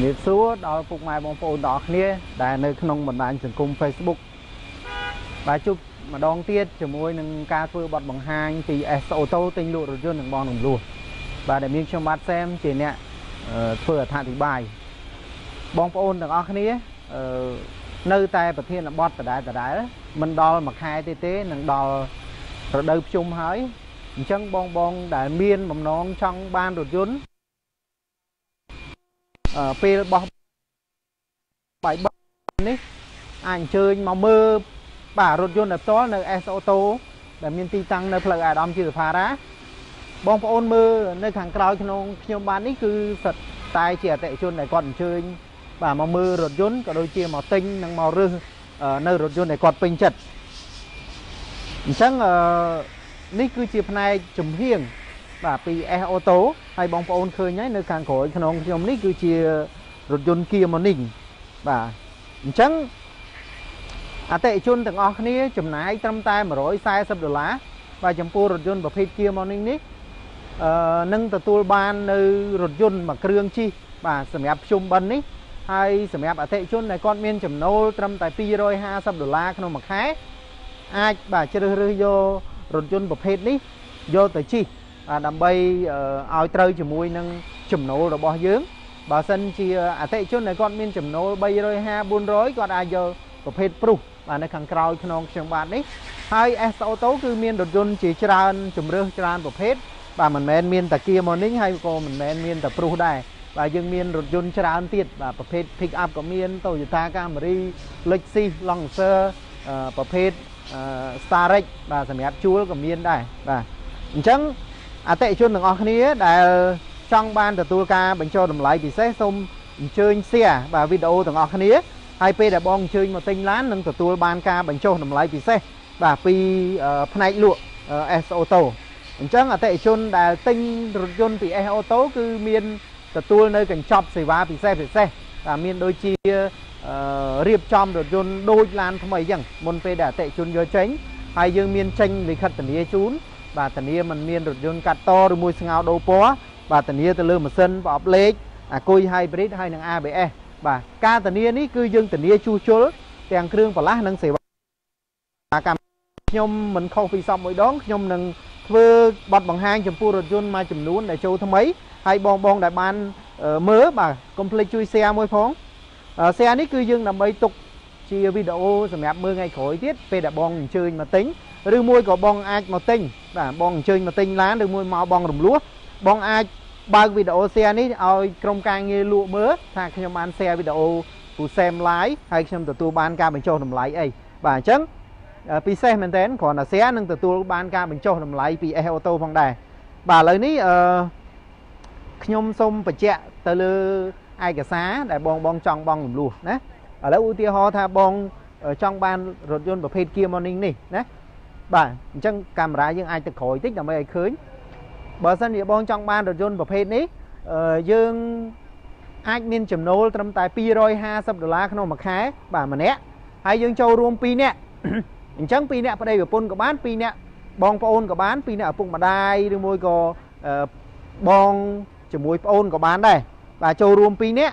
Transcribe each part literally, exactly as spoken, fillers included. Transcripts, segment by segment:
nhiệt xúa đòi phục mày bóng phồn đỏ khía đại nơi không một đàn trường cung Facebook và chụp mà đón tiết cho môi nâng ca phơi bọt bằng hai thì Sauto tinh lụa rồi chưa được bòn đồng lụa và để miếng cho mắt xem chỉ nè phơi thả thì bài bóng phồn đỏ khía nơi tay bật thiên là bọt và đại và đại đó mình đo mặc hai tê tế nâng đo rồi đợi chung hỏi chân bong bong đại miên bóng nón trong ban đột dún ở phía bóng bảy bóng này anh chơi mà mơ bà rốt dôn đập tốt nơi Sauto để miên ti tăng nơi lời ai đom chưa phá ra bóng ôn mơ nơi thằng cao trong nhóm bán ấy cứ sật tay trẻ tệ chôn này còn chơi bà mà mơ rốt dôn có đôi chia màu tinh năng màu rư ở nơi rốt dôn này còn bình chật chắc là ní cứ chia phần này chùm hiền và vì Sauto hay bóng ôn khơi nhé nơi càng khối khăn ông nhóm ní cứ chia rốt dôn kia mà nỉnh và chắc à tệ chôn từng ọc ní chùm này trăm tay mà rối sai sắp đồ lá và chùm cô rốt dôn và phê kia mà nỉnh ní nâng tờ tuôn ban nơi rốt dôn mà krương chi và sầm áp chùm bần ní hay sầm áp à tệ chôn này con miên chùm nô trăm tay pi rồi ha sắp đồ lá khăn ông mặc hái ai bà chơi rơi vô rộn chôn bập hết ní vô tới chi à đầm bay ao trời chùm mui nâng chùm nổ rồi bỏ dướng bà sân chi à tệ chôn này con miên chùm nổ bay rồi ha buôn rối con ai vô bập hết pru và nơi khang cào cho non trường bạn đấy hai Sauto cứ miên rộn chôn chỉ tràn chùm rơi tràn bập hết và mình men miên tại kia morning hay cô mình men miên tại pru đây và dương miên rộn chôn tràn tiệt và bập hết pick up có miên tàu ta Camry Lexi Lancer bập hết Starrex và sản phẩm chúa của miền đây và chẳng à tệ chôn được ở này là trong ban từ tua ca mình cho đồng lại thì sẽ xong chơi xe và video từ ở này hai p đã bong chơi một tinh lán nâng từ tua ban ca mình cho đồng lại thì xe và pi này lụa Sauto chẳng à tệ chôn là tinh rồi chôn thì Sauto cứ miền từ tua nơi cảnh chọc xì ba thì xe thì xe và miền đôi chia riêng trong rồi chôn đôi lan không ấy chẳng môn phê đã tệ chôn vô tránh hay dương miên tranh lịch khật tình yêu chún và tình yêu mình miên rồi chôn cắt to rồi mùi ngào đô bó và tình yêu từ lưu một sân và ốc lệch à côi hai bít hai nàng a bê và ca tình yêu ní cư dương tình yêu chú chốt tèng krương và lá nâng xỉ và cảm nhóm mình không vì xong mỗi đón nhóm nâng vơ bọt bằng hai chùm phu rồi chôn mà chùm nún để châu thâm ấy hay bong bong đại ban mớ và complete chui xe môi phóng xe này cứ dương nằm bay tục chia video rồi mẹ mưa ngày khối tiết về đã bong chơi mà tính đưa môi có bong ai mà tinh và bong chơi mà tinh lá được môi màu bong rồng lúa bong ai ba video xe này ôi trong ca nghe lụa mớ thà khi bán xe video của xem lái hay xem từ tu ban ca mình cho làm lái ấy và chấn vì xe mình đến còn là xe nâng từ tu ban ca mình cho làm lái vì ô tô phong đài bà lời ní nhôm sông và chẹ từ lư ai cả xá đại bong bong trong bong lùm lùa nè ở đâu tia ho tha bong ở trong ban rồi dồn bập hết kia morning này nè bà chân camera dương ai tự khối tích là mấy khơi bờ sân địa bong trong ban rồi dồn bập hết ní dương ai nên chấm nô trăm tài pi rồi ha sắp đô la không mà khé bà mà nè hay dương châu ruộng pi nè chân pi nè ở đây của pôn của bán pi nè bong pôn của bán pi nè ở vùng mà đai đưa môi cò bong chỉ môi pôn của bán đây và châu ruộng pi nè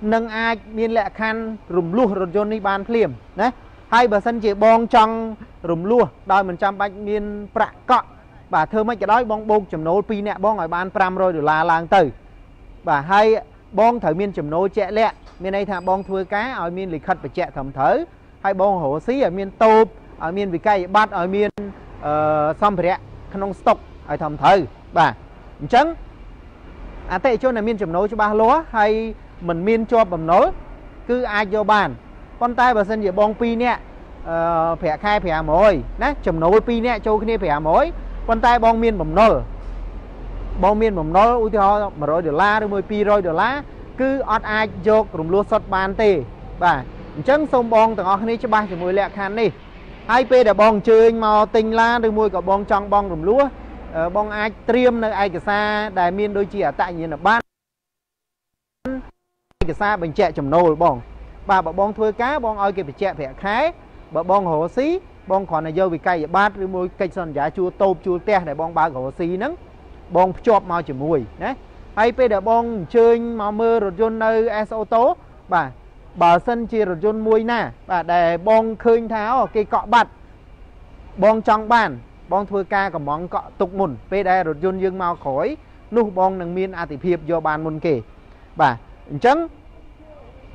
nâng ai miên lệ khăn rùm lúa rồi Johnny ban phim đấy hai bà sân chị bong trong rùm lúa đòi mình trăm bạch miên bạc cọ bà thơ mấy cái đói bong bông chấm nấu pi nè bong ở ban pram rồi được là làng tử và hai bong thở miên chấm nấu chẹ lẹ miên đây thà bong thưa cá ở miên lịch khật và chẹ thầm thở hai bong hổ xí ở miên tôm ở miên vị cây bát ở miên xong phải không stock ở thầm thở bà chấn à tệ chỗ này miên chấm nấu cho ba lúa hay mình miên cho bầm nấu cứ ai vô bàn con tay bà sân dễ bong pi nè ờ, phẻ khai phẻ mồi đấy chấm nấu pi nè châu kia phẻ mồi con tay bong miên bầm nấu bong miên bầm nấu ui theo mà rồi được la đôi môi pi rồi được lá cứ ọt ai vô cùng lúa sọt bàn tê và trắng sông bong từ ngọn này cho ba thì mùi lẹ khan đi hai p để bong chơi màu tinh la đôi môi có bong trong bong cùng lúa Ờ, bong ai triêm nơi ai cả xa đài miên đôi chia tại nhiên là ban cả xa bình chẹ chầm nồi bong bà bà bong thưa cá bong ơi kịp chẹ phải khái bà bong hổ xí bong còn là dâu vì cây bát với môi cây son giá chua tôm chua te để bong ba hổ xí nắng bong chọp mau chỉ mùi đấy hay bây giờ bong chơi mà mơ rồi chôn nơi Sauto bà bà sân chia rồi chôn muối nè bà để bong khơi tháo ở cây cọ bạt bong trong bàn bong thưa ca còn món cọ tục mùn bây giờ rồi chôn dương màu khói nụ bong nâng miên à thì hiệp do bàn môn kể bà chấn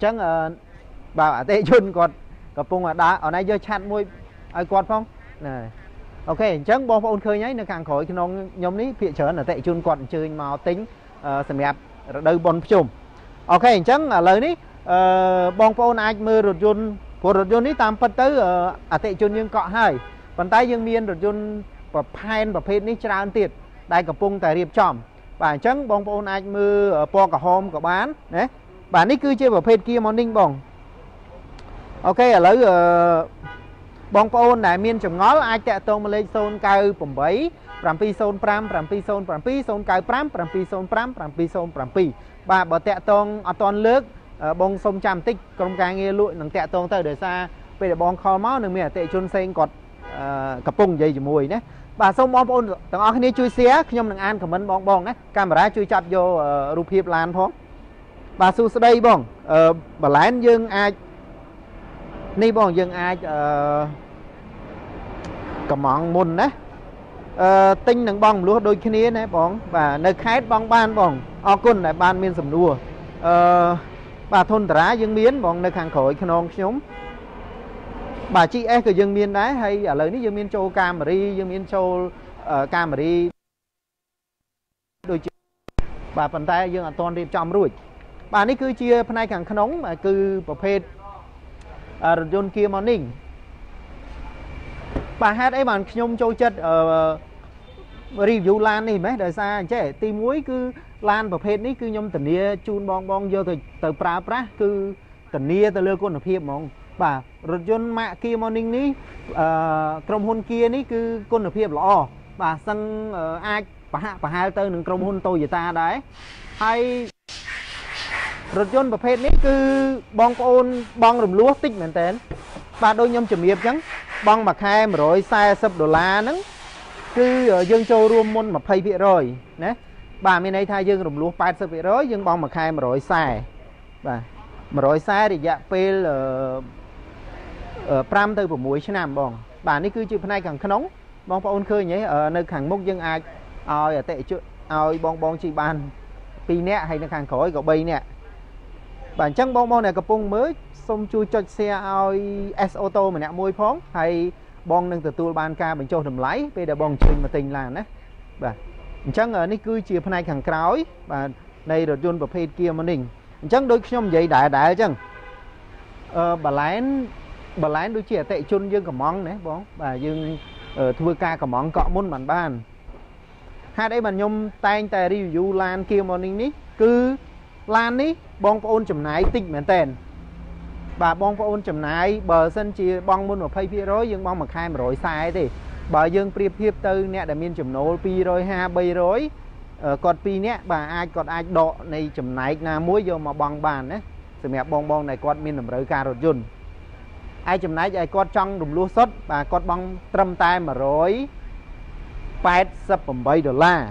chẳng uh, bà à tệ chùn còn còn bông ở đá ở nay do chặt môi ai quạt phong này ok chẳng bom phun khơi nháy nó càng khỏi cái nón nhóm ní phía chở là tệ chun quặn chơi màu tính sầm đẹp đầu bom chùm ok chẳng là lời ní bom phun ai mưa rồi chun của rồi chun ní tam phân tới à tệ chun nhưng cọ hai bàn tay dương miên rồi chun và pan và phết ní chả ăn tiệt đại cả pung tài riệp chỏm và chẳng bom phun ai mưa po cả hôm cả bán đấy bạn ní cứ chơi vào phết kia morning bong ok là lời bong phôn này miên chồng ngó ai chạy tôm lên zone cao bầm bấy làm pi zone pram làm pi zone làm pi zone cao pram làm pi zone pram làm pi zone làm pi và bờ chạy tôm ở toàn nước bong sông tràm tích công ca nghe lụi nằng chạy tôm tới đời xa bây giờ bong kho máu nằng mẹ chạy chôn sen cọt cặp bông dây gì mùi đấy và sông bong phôn thằng ở cái này chui xé khi nhom nằng an cảm ơn bong bong đấy camera chui chặt vô rup hiệp lan phong và su đây bong bà lán dương ai ni bong dương ai cầm món môn đấy tinh nâng bong luôn đôi khi ní này bong và nơi khét bong ban bong ao côn lại ban miên sầm đua bà thôn trá dương miến bong nơi hàng khởi khnon nhóm bà chị e cứ dương miên đấy hay ở lời ní dương miên châu cam mà đi dương miên châu cam mà đi đôi chị bà phần tay dương toàn đi trong ruồi bà ní cứ chia phần này càng khnon mà cứ bọc hết rồi dồn kia morning bà hát ấy bạn nhôm châu chất uh, review lan này mấy đời xa chế tìm muối cứ lan và phê ní cứ nhôm tình nia chun bong bong vô từ từ pra pra cứ tình nia từ lơ con ở phía mong bà rồi dồn mạ kia morning ní uh, krom hôn kia ní cứ con ở phía lọ bà sang uh, ai bà hạ bà hai tơ nâng krom hôn tôi vậy ta đấy hay rồi dồn và phê ní cứ bong ôn bong rùm lúa tích mền tên bà đôi nhôm chùm nghiệp chắn bong mặt hai rồi sai sập đô la nắng cứ dương châu ruộng môn mà phay bị rồi nè bà miền này thay dương rụng lúa phải sập bị rồi dương bong mặt hai rồi sai bà mà rồi sai thì dạ pel pram từ của muối sẽ làm bong bà này cứ chịu hôm nay càng khăn nóng bong phao ôn khơi nhé ở nơi hàng mốc dương ai ao ở tệ chứ ao bong bong chị bàn pi nè hay là hàng khói gạo bay nè bản chân bong bong này cặp bông mới xong chui cho xe ao Sauto mà nè môi phóng hay bong nâng từ tua ban ca mình cho thầm lái bây giờ bong chừng mà tình là đấy và chẳng ở ní cứ chia phần này thằng cói và đây rồi chôn vào phê kia mà mình chẳng đôi trong giấy đại đại chẳng ờ, bà lái bà lái đôi trẻ tệ chôn dương cả món đấy bóng bà dương uh, thua ca cả món cọ môn bản bàn hai đấy mà nhôm tay tài review lan kia mà mình ní cứ lan ní bong phôn chùm này tinh mến tên bà bong phôn chùm này bờ sân chia bong môn một phây phía rối dương bong một hai mà rối sai thì bà dương priệp hiếp tư nè đã miên chùm nô pi rồi ha bây rối còn pi nè bà ai còn ai độ này chùm này là muối vô mà bong bàn đấy sự mẹ bong bong này con miên làm rơi ca rột dùn ai chùm này ai con trong đùm lúa sốt bà con bong trâm tay mà rối bát sắp bầm bay đô la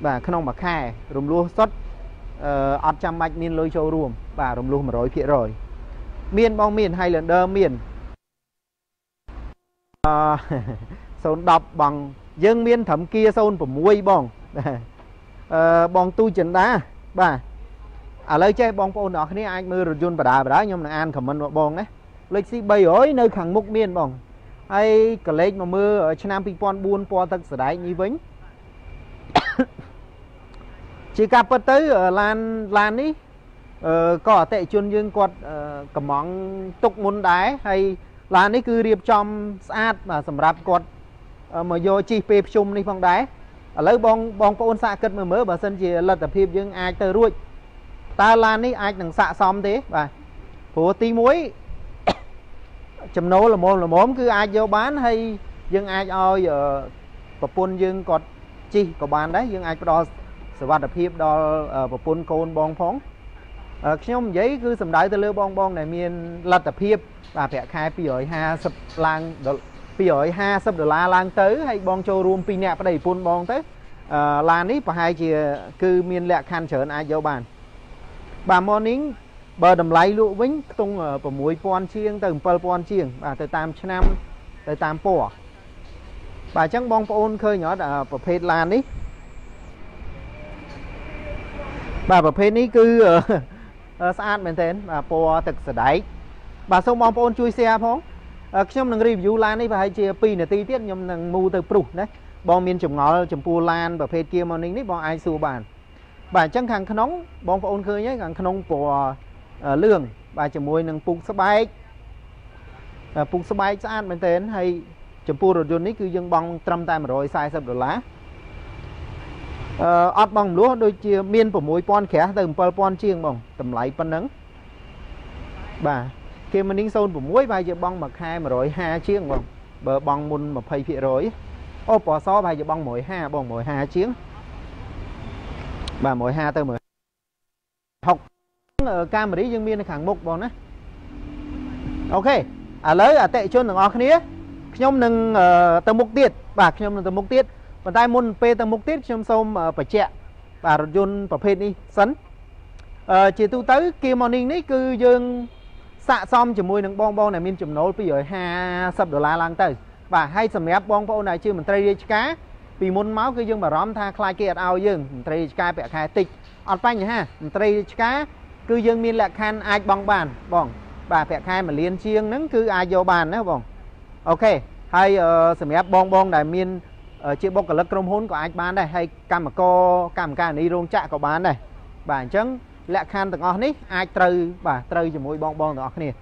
bà không mà khai đùm lúa sốt ọt trăm mạch miên lôi châu ruộng và rùm luôn mà rối phía rồi miên bong miên hay là đơ miên à, sôn đọc bằng dương miên thẩm kia sôn của muối bong à, bong tu chân đá bà à lời chơi bong bong nó cái này anh mưa rồi chôn bà đá bà đá nhưng mà ăn khẩm mân bong đấy lịch sĩ bày ối nơi khẳng mục miên bong hay cả lệch mà mưa ở chân nam pipon buôn po thật sở đáy như vĩnh chỉ cặp tới ở lan lan ý ờ, có tệ chuyên dương quật ờ, cầm món tục môn đáy hay lan ấy cứ riêng trong sát mà sầm rạp quật ờ, mà vô chi phê chung đi phong đáy lấy bong bong bong xạ cất mà mới bà sân chỉ lật tập hiệp nhưng ai tới ruột ta lan ấy ai đừng xạ xong thế và của tí muối chấm nấu là mồm là mồm cứ ai vô bán hay nhưng ai oi giờ bà pun nhưng còn chi có bán đấy nhưng ai có đo sự vật tập hiệp đo bà pun côn bong phóng nhóm giấy cứ sầm đại từ lơ bong bong này miền lật tập hiệp và vẽ khai pi ở ha sập lang bây giờ hai sắp được là lan tới hay bong cho room pin nẹp ở đây pun bong tới là nít và hai chị cư miền lẹ khăn trở ai dấu bàn bà món nín bờ đầm lấy lũ vĩnh tung ở của muối con chiêng từng pol con chiêng và từ tam cho năm tới tam bỏ bà chẳng bong ôn khơi nhỏ đã phổ phết lan đi bà phổ phết ní cư sát bên tên và po thực sự đấy bà xong bong ôn chui xe không nhóm năng review lan ấy và hai chia pi là ti tiết nhóm năng mua từ pru đấy bong miên chủng ngõ chủng pua lan và phê kia mà nín đấy bong ai xu bàn và chẳng hàng khăn nóng bong phun khơi nhé hàng khăn nóng của lương và chủng môi năng pung sấp bay pung sấp bay sát bên tên hay chủng pua rồi dồn đấy cứ dừng bong trăm tay mà rồi sai sập đổ lá ót bong lúa đôi chia miên của môi pon khé từ pol pon chiêng bong tầm lại pon nắng bà khi mình đến sôn của muối vài giờ bong mặc hai mà rồi hai chiếng bong bờ bong môn mà phây phía rồi ô bỏ so vài giờ bong mỗi hai bong mỗi hai chiếng và mỗi hai tới mười học ở cam mà đi dương miên khẳng mục bong á ok à lấy à tệ chôn được ngọt khía nhóm nâng tầm mục tiết bạc nhóm nâng tầm mục tiết và tay môn phê tầm mục tiết trong sông phải chẹ và rồi dôn và phê đi sấn chỉ tu tới kia morning đấy cư dương xạ xong chấm môi nâng bong bong này miên chấm nấu bây giờ ha sập đổ la lang tới và hay sầm ép bong bong này chưa mình tây cá vì muốn máu cứ dương mà róm tha khai kia ao dương tây cá bẻ khai tịch ọt phanh nhỉ ha tây cá cứ dương miên lẹ khan ai bong bàn bong và bẻ khai mà liên chiêng nắng cứ ai vô bàn nữa bong ok hay sầm ép bong bong này miên chia bong cả lớp crom hôn của ai bán này hay cam mà co cam cà đi rong chạ có bán này bản chứng lẹ khan từng ọt ní ai trừ bà trừ cho mỗi bong bong từng ọt nè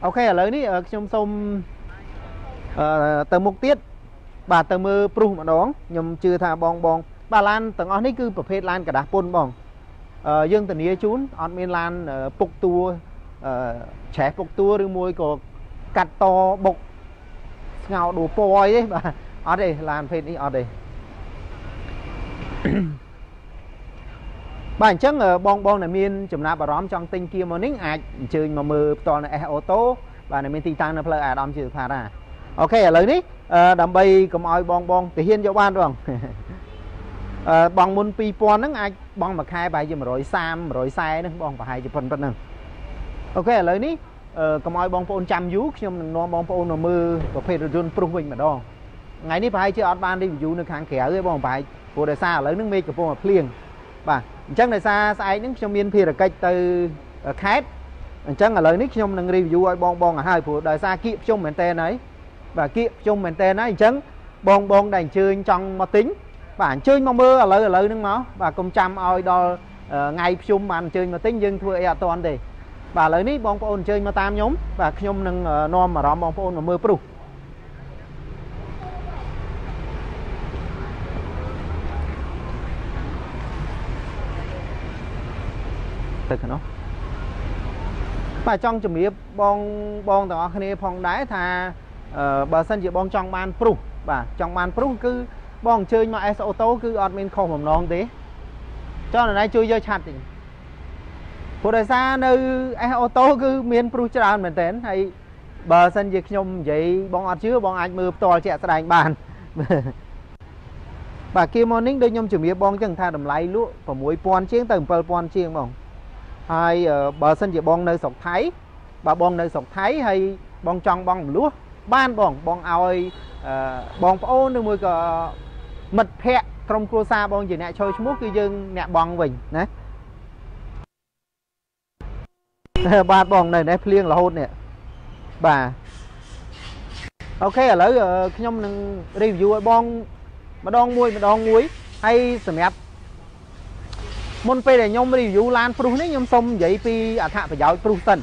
ok ở lấy ní ở trong sông từ mục tiết bà từ mưa pru mà đón nhầm chưa thà bong bong bà lan từng ọt ní cứ phê lan cả đá pôn bong dương tình nghĩa chún ọt miên lan phục tua trẻ phục tua rồi môi của cắt to bộc ngào đồ poi đấy bà ở đây lan phê đi ở đây bản chất ở bong bong này miên chấm na bà róm trong tinh kia mà nín ai chơi mà mờ toàn là ô tô và này miên tinh tăng là phải ai đom chịu phá ra ok ở lời ní đầm bay cầm oi bong bong thì hiên cho ban rồi bong muốn pi pon nắng ai bong mà khai bài gì mà rồi sam rồi sai nữa bong phải hai chục phần phần nè ok ở lời ní cầm oi bong phone trăm vú nhưng nó bong phone nó mờ và phải rồi run prung mình mà đo ngày ní phải chơi ở ban đi vú nước hàng kéo cái bong phải của đời xa lấy nước mê của bong mà phèn và chẳng là xa sai những trong miền phía là cách từ khét chẳng là lời nick trong năng review oi bong bong ở hai phụ đời xa kịp trong mền tên ấy và kịp trong mền tên ấy chẳng bong bong đành chơi trong một tính bản chơi mong mơ ở lời ở lời nước máu và công trăm oi đo ngày chung màn chơi mà tính nhưng thua e toàn để và lời nick bong bong chơi mà tam nhóm và trong năng non mà đó bong bong mà mơ pru và trong chủng nghiệp bong bong đó khi phong đáy thà bờ sân chỉ bong trong ban pru và trong ban pru cứ bong chơi mà ô tô cứ admin không mầm non tí cho nên này chơi chơi chặt thì của đời xa nơi ô tô cứ miền pru chơi mình tên hay bờ sân dịch nhom vậy bong ăn chứ bong anh mưa to trẻ sẽ đánh bàn và kia morning đôi nhom chủng nghiệp bong chẳng tha đầm lấy lúa và muối pon chiêng từng pol pon chiêng bong hay bờ sân chỉ bong nơi sọc thái bà bong nơi sọc thái hay bong trong bong lúa ban bong bong oi bong ô nơi môi cờ mật hẹ trong cua xa bong gì nè chơi mút cư dương nè bong mình nè ba bong này nè liêng là hôn nè bà ok ở lấy khi nhóm review bong mà đong muối mà đong muối hay sầm ép môn phê để nhóm review lan pru này nhóm xong vậy pi à thạ phải giáo pru sân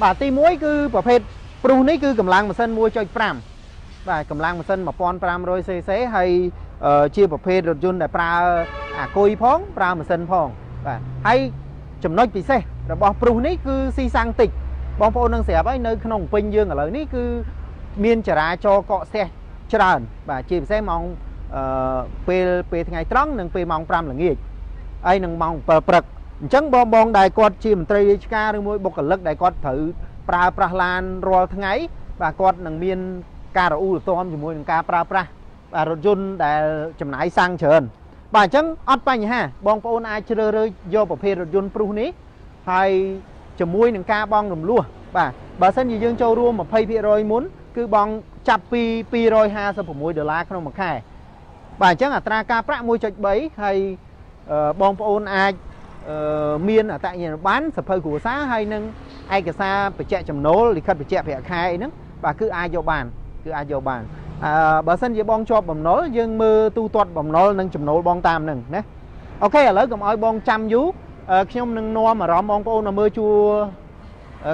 bà ti muối cứ bà phê pru này cứ cầm lang mà sân mua cho pram và cầm lang mà sân mà pon pram rồi xế xế hay chiaประเภทรถยนต์แต่ปลาอ่ะโกยพ้องปลาเหมือนเซนพ้องให้จำนวนปีเซ่เราบอกปรุนี่คือซีซังติดบอกพวกนักเสียบไว้ในขนมเป็นยื่นอะไรนี่คือเมียนจะราจอเกาะเซ่จะเดินป่ะชีพเซ่มองเปย์เปย์ทั้งไงตรังหนึ่งเปย์มองปลาหลังอีกไอ้หนึ่งมองเปิดเปิดจังบอมบองได้กอดชีพตรีชกาหรือมวยบกเลิกได้กอดถือปลาปลาลานรอทั้งไงป่ะกอดหนึ่งเมียนกาเราอู่ตัวมันอยู่มวยหนึ่งกาปลาปลารถยนต์แต่จำหน่ายสร้างเชิญป่าจังอัดไปอย่างฮะบองปอนไอเชลเลยโยประเภทรถยนต์ปรุนี้ให้จมวยหนึ่งกาบองหนุ่มลัวป่าบาเส้นยืนยังโจรัวมาเพย์พี่รอยมุนคือบองจับปีปีรอยฮาสผมมวยเดือดร้ายขนมมาแค่ป่าจังอัตราการประมวยจัดใบให้บองปอนไอเมียนอัตราอย่างบ้านสะเพย์หัวซาให้หนึ่งไอกระซาไปแจกจำโนหรือคัดไปแจกแผลใครนั่งป่าคือไอโยบานคือไอโยบานบาสันจะบองชอบบ่มน้อยยังมือตูตอดบ่มน้อยนั่งจมโนบองตามหนึ่งนะโอเคแล้วก็อ้อยบองจำยูช่วงหนึ่งนัวมาร้องบองปูนมือชัว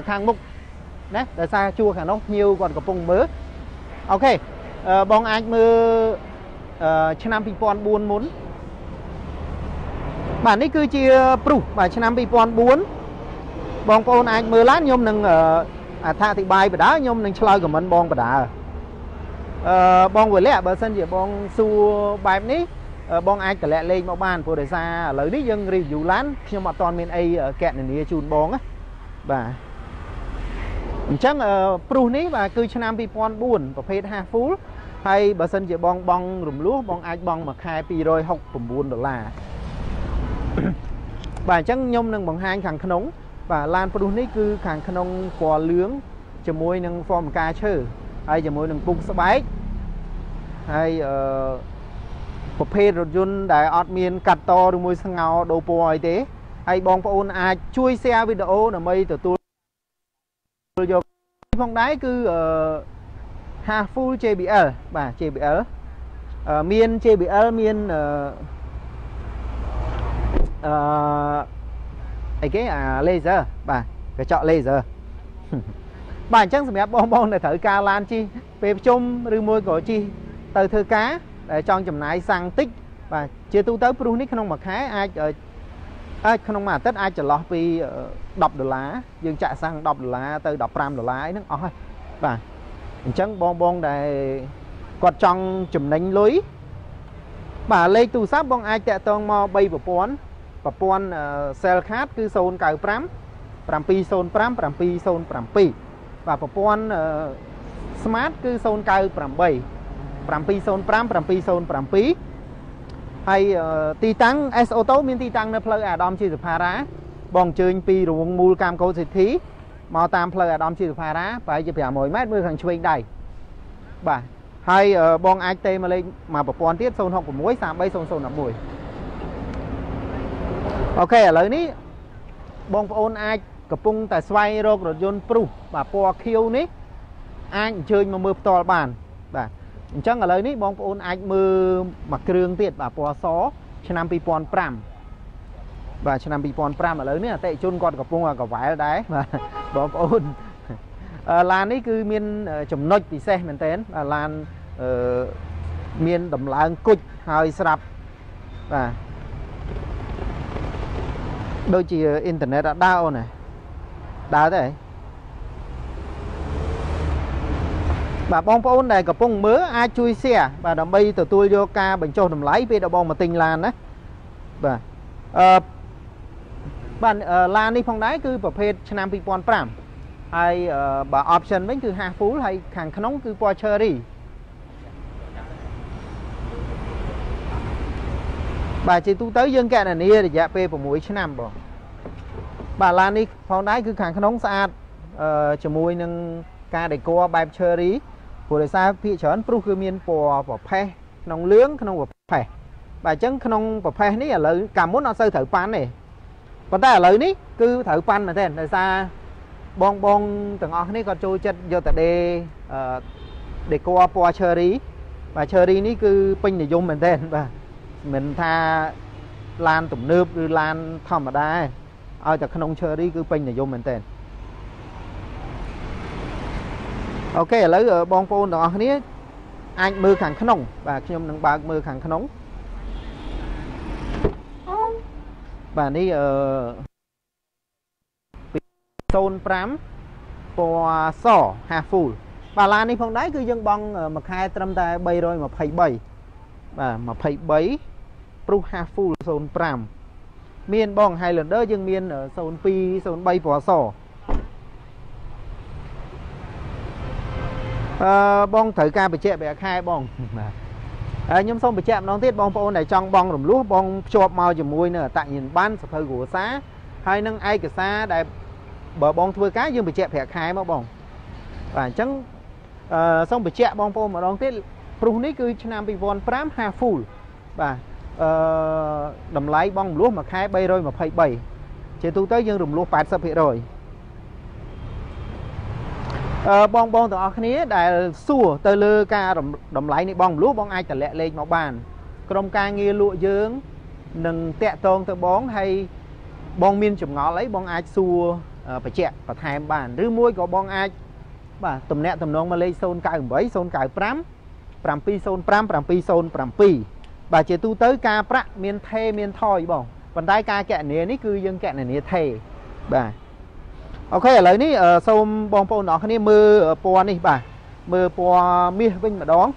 ข้างมุกนะแต่ซาชัวข้างนอกnhiều còn có vùng mớiโอเคบองไอ้มือชนะปีปอนบุญมุนบ้านนี้คือเชียร์ปลุกบ้านชนะปีปอนบุญบองปูนไอ้มือล้านยมหนึ่งท่าที่ใบไปด้ายมหนึ่งชลอยกับมันบองไปด้าบองเวล่บาสันจะบองซูแบบนี้บองไอ้แต่ละเลขมาบ้านพอได้ซาเลยนี่ยังรีวิวร้านยังมาตอนเมนไอแกะนี่จูนบองอ่ะบ่าฉันปรุนี้บ่าคือชนะปีปอนบุญประเภทฮาฟูให้บาสันจะบองบองหลุมล้วบองไอ้บองมาขายปีโดยหกปุ่มบุญดอลลาร์บ่าฉันยมหนึ่งบองหางขังขนมบ่าลานปรุนี้คือขังขนมปอเลื้องจะมวยหนึ่งฟอร์มกาเชอไอ้จมูกหนึ่งปุ๊กสบายไอ้ประเภทรถยนต์ได้ออดเมียนกัดต่อดูมวยสังเงาโดปอยเตะไอ้บองปอนอาช่วยแชร์วิดีโอหน่อยไม่ตัวตัวโยกห้องได้คือฮาฟู เจ บี แอล บ่า เจ บี แอล เมียน เจ บี แอล เมียนไอ้แกเลเซอร์บ่ากระเจาะเลเซอร์บ่ายจังสมัยบองบองในเถื่อกาลานจีเปชมหรือมวยก่อจีเตอเถื่อก้าแต่จองจำหน่ายสั่งติ๊กว่าเจตูเตอร์ปรุนิขนมหมักแค่ไอ้ขนมหมาเต็ดไอ้จะหลอกไปดอกดอลลาร์ยังจ่ายสั่งดอกดอลลาร์เตอดอกปรามดอลลาร์นั่งอ้อยบ่ายจังบองบองในกอดจองจำหน่ายลุยบ่ายเลยตูซับบองไอ้จะต้องมอใบปะปอนปะปอนเซลคัสคือโซนเก่าปรามปรามปีโซนปรามปรามปีโซนปรามปีvà bộ phận smart cứ zone cao phạm bảy phạm pi zone phạm phạm pi zone phạm pi hay ti tăng Sauto miền ti tăng nơi plug addon chỉ được phá rá bong chơi pi ruộng mù cam câu dịch thí màu tam plug addon chỉ được phá rá phải chỉ phải mỗi mét mười hàng chuyên đầy và hay bong it mà lên mà bộ phận tiếp zone học của muối sám bay zone zone nằm mũi ok ở lời ní bong phone itกระปุงแต่สไวโรกรถยนต์ปรุบ่าปอคิวนี้ไอ้เชยมามือตอลบานบ่าจังอะไรนี่บองปอนไอ้มือมาเครื่องเตียดบ่าปอซอชนะปีปอนปรามบ่าชนะปีปอนปรามอะไรเนี่ยแต่ชนก่อนกระปุงกับไหวได้บ่าบองปอนลานนี่คือมีนจมนกปีเซ่เหมือนเต้นลานมีนดำลางกุดหายสลับบ่าโดยที่อินเทอร์เน็ตดาวน์เนี่ยดาวได้บ่าบองปอนได้กระปุงมือไอช่วยเสียบ่าดำใบตัวตัวโยกาบังโจดำไหลไปดำบองมาติงลานนะบ่าบ่าลานนี่พองได้คือประเภทชนะปีปอนปรามไอบ่าออปชันเป็นคือฮาฟูไอขังขนมคือปอเชอรี่บ่าจีตูเตยยังแกนอันนี้จะไปประมวยชนะบ่บ่าลานนี่พองได้คือขังขนมสะอาดจมวยหนึ่งกาเด็กกัวแบบเชอรี่ผู้โดยสารพี่เฉินปลุกคือมีนปอปอแพะขนมเลื้องขนมปอแพะบ่าจังขนมปอแพะนี่อะไรกำมุดเอาใส่เถาปันนี่ก็ได้อะไรนี่คือเถาปันมาแทนโดยสารบองบองต่างออกนี่ก็โจจัดโยแต่เดเด็กกัวปอเชอรี่บ่าเชอรี่นี่คือปิ้งในยมมาแทนบ่าเหมือนทาลานตุ่มเนื้อหรือลานธรรมดาเอาจากขนมเชอรี่คือเป็นอย่างยมเหมือนเต้นโอเคแล้วบองปูนต่ออันนี้ anh mưa khẳng khăn nông và khi ông nâng ba mưa khẳng khăn nông và đi ở tôn pram po sỏ hà phù và là đi phong đáy cư dân bông mật hai trăm tay bay rồi mà phải bảy và mà phải bấy pru hà phù tôn pram miền bông hai lần đỡ dân miền ở tôn pi tôn bay po sỏ bông thử ca bị chẹp bẻ khai bông nhưng xong bị chạm nó tiết bông phô này trong bông rùm lúa bông chộp màu chùm mùi nữa tại nhìn ban sập hơi của xá hay nâng ai kìa xa đại bờ bông thua cá dương bị chẹp hẹt khai mà bông và chẳng uh, xong bị chạm bông phô mà đón tiết rùm ní cư nam bị vòn pram hà phù và uh, đầm lái bông lúa mà khai bay rồi mà phải bày chế tu tới dương rùm lúa phát sập hệ rồi bong bong từ ở khía đại xua từ lơ ca đầm đầm lái này bong lúa bong ai chả lẹ lên màu bàn trong ca nghe lụa dướng nâng tẹt tôn từ bóng hay bong miên chụp ngõ lấy bong ai xua phải chẹt và thay bàn rư môi có bong ai và tầm nẹt tầm nong mà lấy sơn cài bảy sơn cài pram pram pi sơn pram pram pi sơn pram pi và chỉ tu tới ca pram miên thề miên thoi bong còn tai ca kẹt nề ní cứ dân kẹt này nề thề và ok lấy ní ở sau bong bóng nó cái mưa po này bà mưa po mía vinh mà đón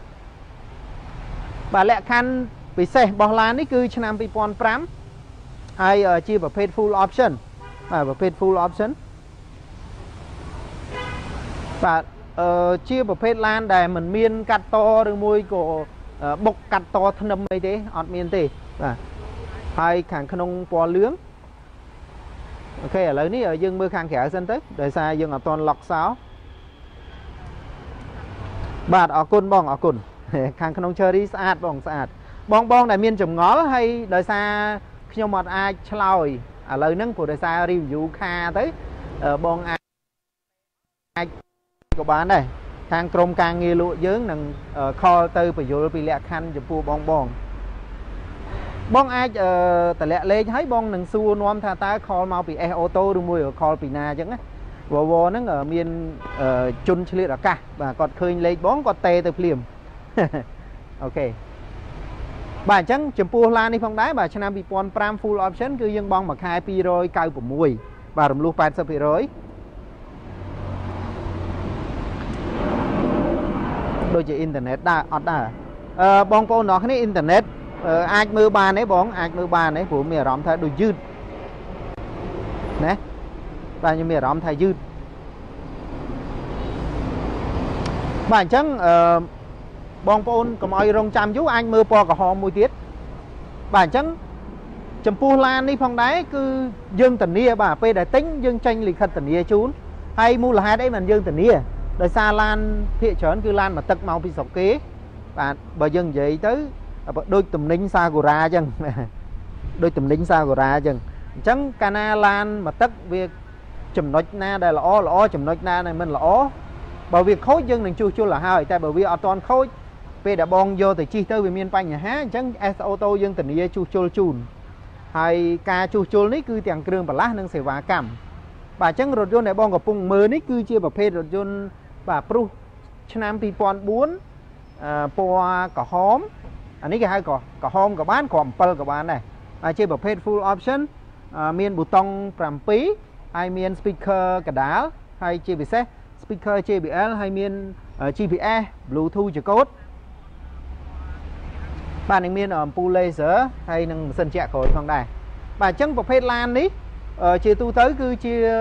bà lẹ khăn bị xe bóng lá ní cứ cho nam bị pon pram hay ở chia vào paid full option và paid full option và chia vào paid lan để mình miên cắt to đôi môi của bọc cắt to thân đâm mấy thế ọt miên tê và hai kháng khăn ông po lướng ok ở lấy ní ở dương mưa khang khẽ dân tới đời xa dương ở toàn lọc sáu bạt ở cồn bong ở cồn khang không chơi đi sát bong sát bong bong đại miên chủng ngó hay đời xa khi nhau mọt ai chloi ở lời nâng của đời xa review kha tới ở bong ai ai của bán này khang krom càng nghe lụa dướng nằng kho từ phải vô bị lẹ khăn chụp phu bong bong bong ai uh, tại lẽ lên thấy bong nằng xua nuông tha ta call mau bị e ô tô đôi môi ở call bị na chẳng á vò vò nó ở miền uh, chun chìa là cả và còn khơi lấy bóng còn tè từ phim ok bà chẳng chấm pua lan đi phong đá bà cho nam bị pon pram full option cứ dân bong mà khai pi rồi cao của mùi và rầm lu pan sập pi rồi đôi chỉ internet đã ọt đã uh, bong pô nó cái này internet ai mưa ba nấy bóng ai mưa ba nấy của mẹ rõm thay đồ dư nè và như mẹ rõm thay dư bản chân uh, bóng bóng có mọi rong chăm chú anh mưa po cả ho mùi tiết bản chân chấm pu lan đi phong đáy cứ dương tình nia bà phê đại tính dương tranh lịch thật tình nia chú hay mua là hai đấy mình dương tình nia đời xa lan thị trấn cứ lan mà tật màu bị sọc kế và bà dân vậy tới đôi tùm nính xa của ra chân đôi tùm nính xa của ra chân chẳng cana lan mà tất việc chùm nói na đây là ó là ó chùm nói na này mình là ó bởi việc khối dân đừng chua chua là hai tại bởi vì ở toàn khối về đã bon vô từ chi tới về miền Tây nhà há chẳng ô tô dân tình yêu chua chua chùn hay ca chua chua nít cứ tiền kêu bà lá nâng sẽ vả cảm bà chẳng rồi vô này bon gặp vùng mưa nít cứ chia bà phê rồi vô bà pru cho nam thì toàn bốn po cả hóm anh ấy cái hai cỏ cỏ hom cỏ bán cỏ pal cỏ bán này à, chơi bảo paid full option à, miền bù tông pram pí hay miền speaker cả đá hay chơi bị xe speaker chơi bị l hay miền uh, giê pê e bluetooth chữ cốt bạn này miền ở um, pu laser hay nâng sân chẹt cối phong đài bà chân bảo paid lan đi uh, chơi tu tới cứ chia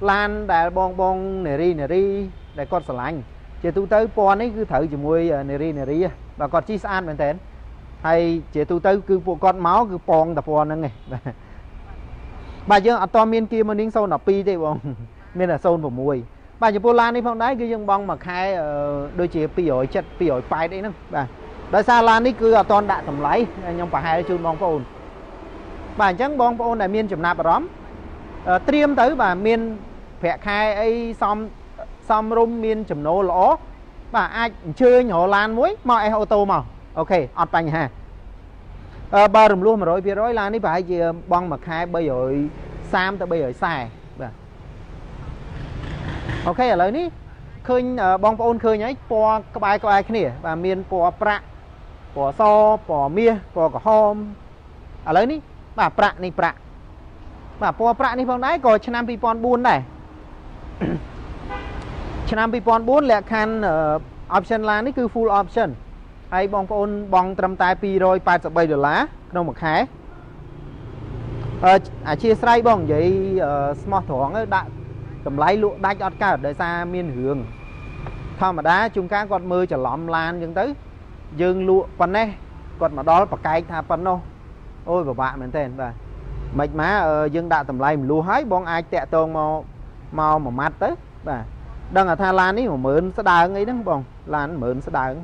lan đại bong bong nè ri nè ri đại con sờ lạnh chơi tu tới pon ấy cứ thử chỉ môi nè ri nè ri và còn chi san bên tên hay chế tu tới cứ bộ con máu cứ pon tập pon nâng này bà dương ở to miên kia mà nín sâu nọ pi đây bông miên là sâu vào mùi bà dương polan đi phong đáy cứ dương bong mà khai đôi chế pi ổi chật pi ổi phai đấy nâng bà đôi xa lan đi cứ ở toàn đạn tầm lấy nhưng phải hai chun bong pon bà chẳng bong pon này miên chụp nạp ở đó tiêm tới bà miên phẹ khai ấy xong xong rung miên chụp nô lỗ bà ai chơi nhỏ lan muối mọi ô tô màu ok ọt bành ha à, ba rùm luôn mà rồi phía rối lan đi phải gì bong mà khai bây giờ sam tới bây giờ xài ok ở lời ní khơi bong phun khơi nhảy po các bài các bài cái này và miền po prạ po so po mía po cả hom ở lớn ní bà prạ này prạ bà po prạ này phong đáy còn chăn nam pipon buôn này chăn nam pipon buôn là can option là ní cứ full option hay bong phun bong trầm tai pi rồi ba sập bay được lá đâu một khé à chia sẻ bong vậy smart thoáng đại cầm lấy lụa đai cho cả đời xa miền hưởng thao mà đá chúng cá con mưa trở lõm lan nhưng tới dương lụa con này còn mà đó và cái thà con đâu ôi của bạn mình tên và mạch má dương đạo tầm lây lúa hái bóng ai tẹt tông màu màu mà mát tới và đang ở Thái Lan ấy mà mượn sẽ đá ngay đứng bóng lan mượn sẽ đá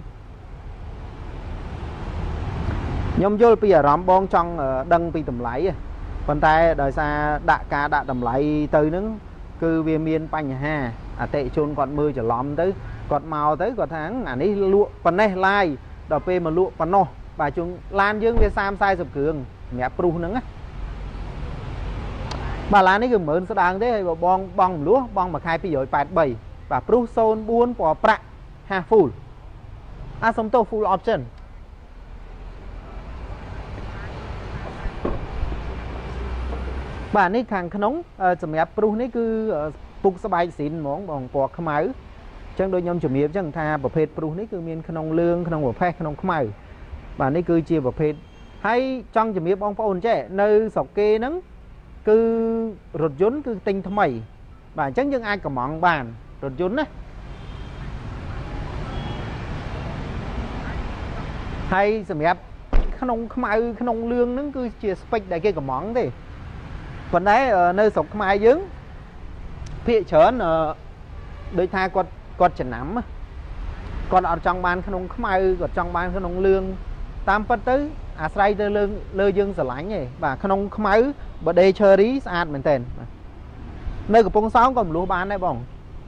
nhóm vô bây giờ rõm bóng trong đăng bị tầm lấy con tay đời xa đạ cá đạ tầm lấy từ nướng cứ về miền Pành Hà à tệ chôn còn mưa trở lõm tới còn màu tới còn tháng à đi lụa phần này lai đọc về mà lụa phần nô bà chúng lan dương về Sam sai dập cường mẹ pru nắng á bà lan ấy gồm mớn sẽ đáng thế hay bong bong lúa bong mà khai pi rồi bạt bảy và pru son buôn của prạ hà full à sống tô full option bà này càng nóng chấm mẹ pru này cứ phục sờ bài xịn món bong của khăm máu chẳng đôi nhom chấm mía chẳng tha bờ phết pru này cứ miền khăm lương khăm bờ phết khăm khăm máu បាទនេះគឺជាប្រភេទហើយចង់ជំរាបបងប្អូនចេះនៅស្រុកគេហ្នឹងគឺរថយន្តគឺទិញថ្មីបាទអញ្ចឹងយើងអាចកំងបានរថយន្តណាហើយសម្រាប់ក្នុងខ្មៅក្នុងលឿងហ្នឹងគឺជាស្ពេកដែលគេកំងទេប៉ុន្តែនៅស្រុកខ្មែរយើងភាគច្រើនដោយថាគាត់គាត់ចំណាំគាត់អត់ចង់បានក្នុងខ្មៅគាត់ចង់បានក្នុងលឿង តាមពិតទៅអាស្រ័យទៅលើយើងស្រឡាញ់ឯងបាទក្នុងខ្មៅបើដេឈើរីស្អាតមែនតើនៅកំពង់សោមក៏មលុះបានដែរបង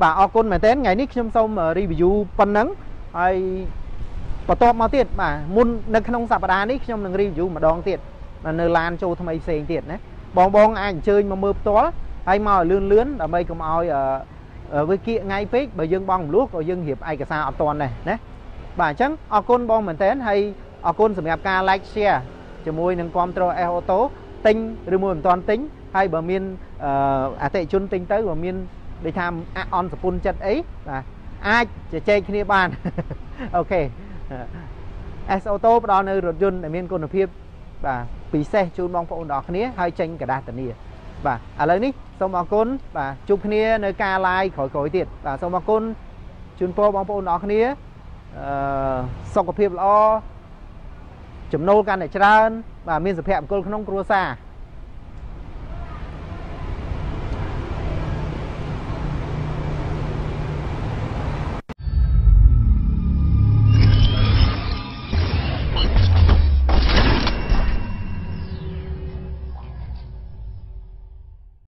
បាទអរគុណមែនតើថ្ងៃនេះខ្ញុំសូម review ម្ដងទៀតនៅឡានចូលថ្មីផ្សេងទៀតណាបងបងអាចអញ្ជើញមកមើលផ្ទាល់ហើយមកឲ្យលឿនលឿនដើម្បីកុំឲ្យវាគៀកថ្ងៃពេកបើយើងបងមលួសក៏យើងរៀបឯកសារអត់ទាន់ដែរណាបាទអញ្ចឹងអរគុណបងមែនតើហើយ អរគុណសម្រាប់ការ like share ជាមួយនឹង Control F Auto ទិញឬមិនទាន់ទិញហើយបើមានអតិជនទិញទៅបើមានដូចថាអអន់សពុនចិត្តអីបាទអាចជជែកគ្នាបាន Okay S Auto ផ្ដល់នៅរថយន្តដែលមានគុណភាពបាទពិសេសជូនបងប្អូនទាំងអស់គ្នាហើយចេញក្រដាសធានាបាទឥឡូវនេះសូមអរគុណបាទជួបគ្នានៅការ like ក្រោយៗទៀតបាទសូមអរគុណជូនពរបងប្អូនទាំងអស់គ្នាអឺសុខភាពល្អ ចំណូលកាន់តែច្រើនបាទមានសុភមង្គលក្នុងគ្រួសារ